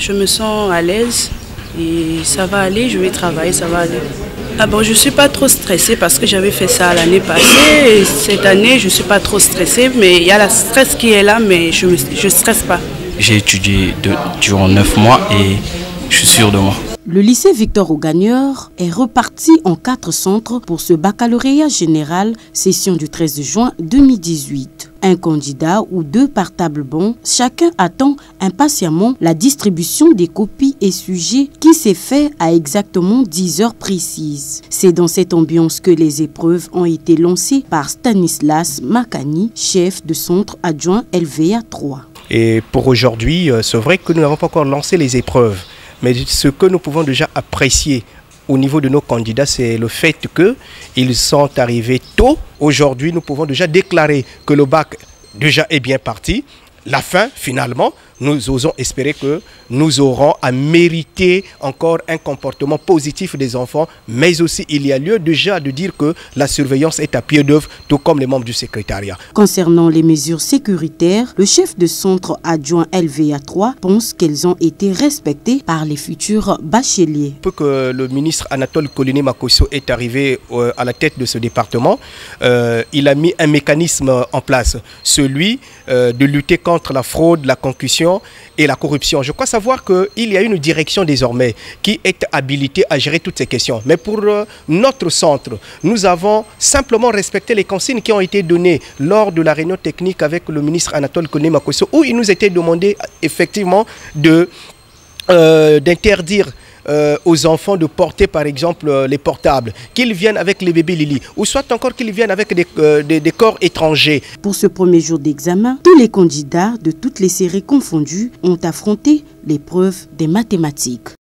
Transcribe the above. je me sens à l'aise et ça va aller, je vais travailler, ça va aller. Ah bon, je ne suis pas trop stressée parce que j'avais fait ça l'année passée et cette année je ne suis pas trop stressée, mais il y a la stress qui est là, mais je ne stresse pas. J'ai étudié durant 9 mois et je suis sûre de moi. Le lycée Victor Augagneur est reparti en 4 centres pour ce baccalauréat général, session du 13 juin 2018. Un candidat ou 2 par table bon, chacun attend impatiemment la distribution des copies et sujets qui s'est fait à exactement 10 heures précises. C'est dans cette ambiance que les épreuves ont été lancées par Stanislas Makani, chef de centre adjoint LVA 3. Et pour aujourd'hui, c'est vrai que nous n'avons pas encore lancé les épreuves. Mais ce que nous pouvons déjà apprécier au niveau de nos candidats, c'est le fait qu'ils sont arrivés tôt. Aujourd'hui, nous pouvons déjà déclarer que le bac déjà est bien parti. La fin, finalement, nous osons espérer que nous aurons à mériter encore un comportement positif des enfants. Mais aussi, il y a lieu déjà de dire que la surveillance est à pied d'œuvre, tout comme les membres du secrétariat. Concernant les mesures sécuritaires, le chef de centre adjoint LVA 3 pense qu'elles ont été respectées par les futurs bacheliers. Peu que le ministre Anatole Collinet Makosso est arrivé à la tête de ce département, il a mis un mécanisme en place, celui de lutter contre la fraude, la concussion et la corruption. Je crois savoir qu'il y a une direction désormais qui est habilitée à gérer toutes ces questions. Mais pour notre centre, nous avons simplement respecté les consignes qui ont été données lors de la réunion technique avec le ministre Anatole Collinet Makosso, où il nous était demandé effectivement d'interdire aux enfants de porter par exemple les portables, qu'ils viennent avec les bébés Lily ou soit encore qu'ils viennent avec des corps étrangers. Pour ce premier jour d'examen, tous les candidats de toutes les séries confondues ont affronté l'épreuve des mathématiques.